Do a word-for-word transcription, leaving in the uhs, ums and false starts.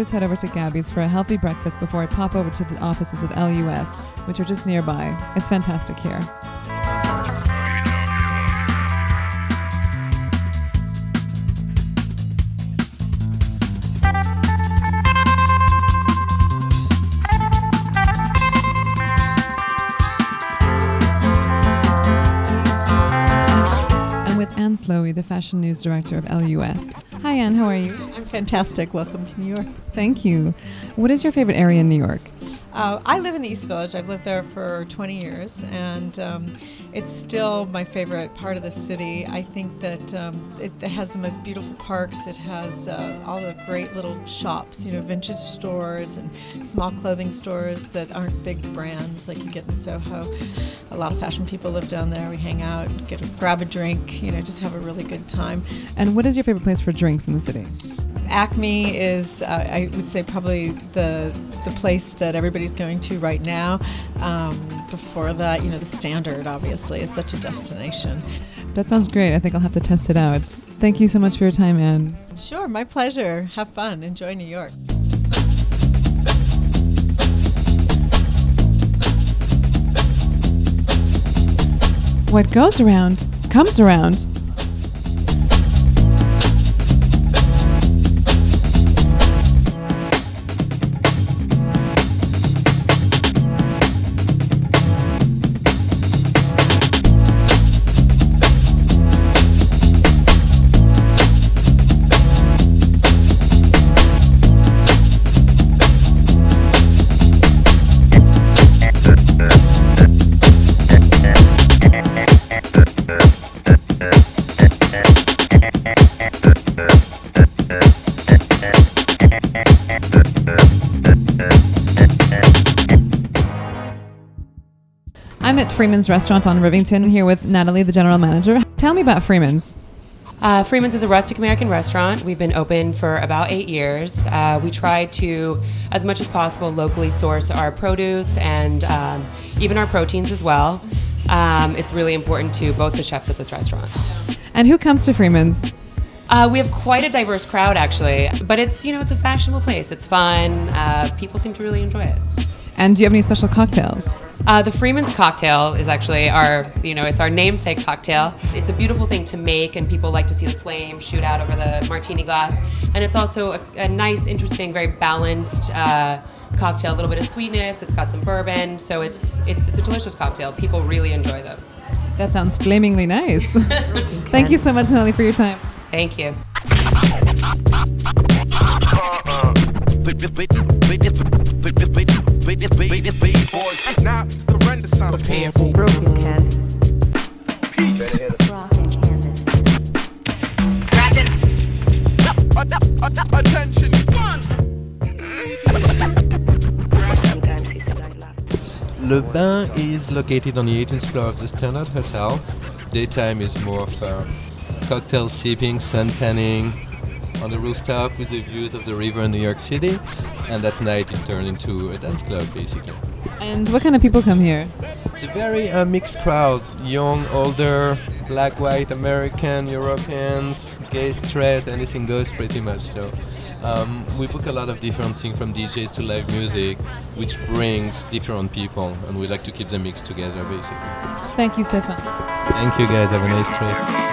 always head over to Gaby's for a healthy breakfast before I pop over to the offices of ELLE U S, which are just nearby. It's fantastic here. Anne Slowey, the fashion news director of ELLE U S. Hi Anne, how are you? I'm fantastic. Welcome to New York. Thank you. What is your favorite area in New York? Uh, I live in the East Village. I've lived there for twenty years, and um, it's still my favorite part of the city. I think that um, it, it has the most beautiful parks. It has uh, all the great little shops, you know, vintage stores and small clothing stores that aren't big brands like you get in Soho. A lot of fashion people live down there. We hang out, get a, grab a drink, you know, just have a really good time. And what is your favorite place for drinks in the city? Acme is, uh, I would say, probably the the place that everybody's going to right now. Um, before that, you know, the Standard, obviously, is such a destination. That sounds great. I think I'll have to test it out. Thank you so much for your time, Anne. Sure, my pleasure. Have fun. Enjoy New York. What goes around comes around. I'm at Freeman's Restaurant on Rivington here with Natalie, the general manager. Tell me about Freeman's. Uh, Freeman's is a rustic American restaurant. We've been open for about eight years. Uh, we try to, as much as possible, locally source our produce and um, even our proteins as well. Um, it's really important to both the chefs at this restaurant. And who comes to Freeman's? Uh, we have quite a diverse crowd, actually, but it's, you know, it's a fashionable place. It's fun. Uh, people seem to really enjoy it. And do you have any special cocktails? Uh, the Freeman's cocktail is actually our, you know, it's our namesake cocktail. It's a beautiful thing to make, and people like to see the flame shoot out over the martini glass. And it's also a, a nice, interesting, very balanced uh, cocktail. A little bit of sweetness. It's got some bourbon, so it's it's it's a delicious cocktail. People really enjoy those. That sounds flamingly nice. Thank you so much, Natalie, for your time. Thank you. Now it's the Renaissance of handful. Broken canvas. Peace. Broken canvas. Attention. Le Bain is located on the eighteenth floor of the Standard Hotel. Daytime is more of a cocktail sipping, sun tanning on the rooftop with the views of the river in New York City, and at night it turned into a dance club, basically. And what kind of people come here? It's a very uh, mixed crowd. Young, older, black, white, American, Europeans, gay, straight, anything goes pretty much. So um, we book a lot of different things, from D Js to live music, which brings different people, and we like to keep the mix together, basically. Thank you, Stefan. Thank you guys, have a nice trip.